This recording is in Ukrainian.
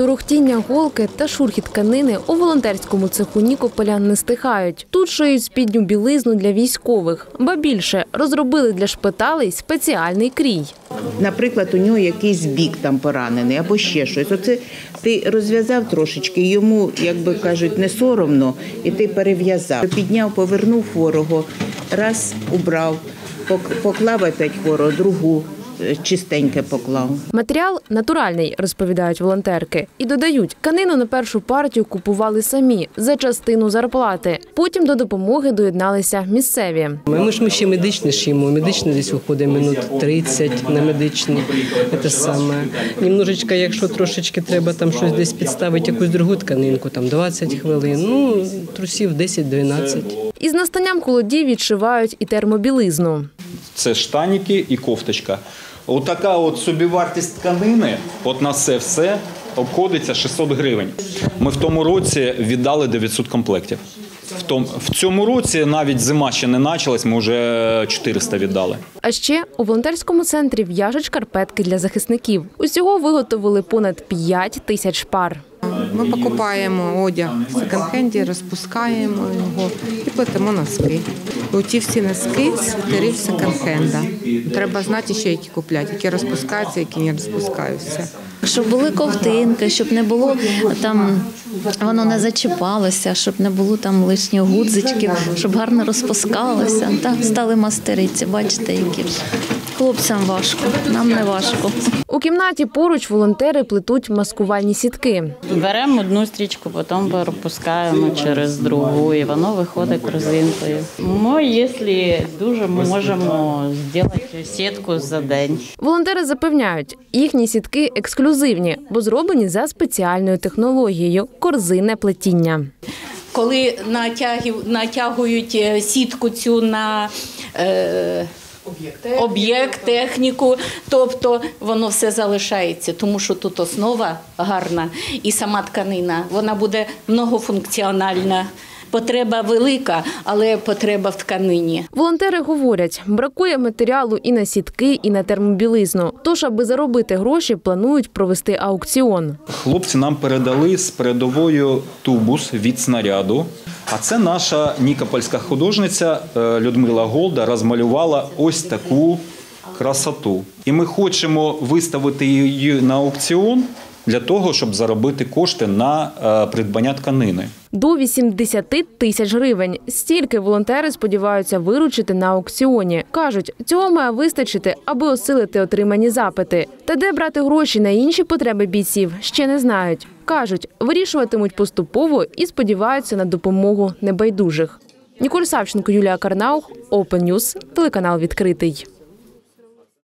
Торохтіння голки та шурхіт тканини у волонтерському цеху Нікополя не стихають. Тут шиють спідню білизну для військових. Ба більше, розробили для шпиталей спеціальний крій. Наприклад, у нього якийсь бік там поранений або ще щось. Оце ти розв'язав трошечки, йому, як би кажуть, не соромно, і ти перев'язав. Підняв, повернув хворого, раз убрав, поклав опять хворого, другу. Чистеньке поклав. Матеріал натуральний, розповідають волонтерки. І додають, тканину на першу партію купували самі, за частину зарплати. Потім до допомоги доєдналися місцеві. Ми ще медичне шиємо, медичне десь уходить минут 30 на медичні. Це саме. Немножечко, якщо трошечки треба там щось десь підставити, якусь другу тканинку, там 20 хвилин, ну, трусів 10-12. Із настанням холодів відшивають і термобілизну. Це штаніки і кофточка. Отака от собівартість тканини, от на це все, обходиться 600 гривень. Ми в тому році віддали 900 комплектів. В цьому році навіть зима ще не почалась, ми вже 400 віддали. А ще у волонтерському центрі в'яжуть шкарпетки для захисників. Усього виготовили понад 5000 пар. Ми покупаємо одяг в секонд-хенді, розпускаємо його і платимо носки. Ті всі носки з витерів секонд-хенда. Треба знати, що які куплять, які розпускаються, які не розпускаються. Щоб були ковтинки, щоб не було там, воно не зачіпалося, щоб не було там лишніх гудзичків, щоб гарно розпускалося. Так, стали мастериці, бачите, які ж. Хлопцям важко, нам не важко. У кімнаті поруч волонтери плетуть маскувальні сітки. Беремо одну стрічку, потім пропускаємо через другу, і воно виходить розинкою. Ми, якщо дуже, можемо зробити сітку за день. Волонтери запевняють, їхні сітки ексклюзивні, бо зроблені за спеціальною технологією – корзинне плетіння. Коли натягують сітку цю на об'єкт, техніку, тобто воно все залишається, тому що тут основа гарна і сама тканина, вона буде многофункціональна. Потреба велика, але потреба в тканині. Волонтери говорять, бракує матеріалу і на сітки, і на термобілизну. Тож, аби заробити гроші, планують провести аукціон. Хлопці нам передали з передовою тубус від снаряду. А це наша нікопольська художниця Людмила Голда розмалювала ось таку красоту. І ми хочемо виставити її на аукціон для того, щоб заробити кошти на придбання тканини. До 80 тисяч гривень. Стільки волонтери сподіваються виручити на аукціоні. Кажуть, цього має вистачити, аби осилити отримані запити. Та де брати гроші на інші потреби бійців, ще не знають. Кажуть, вирішуватимуть поступово і сподіваються на допомогу небайдужих. Ніколь Савченко, Юлія Карнаух, Open News, телеканал «Відкритий».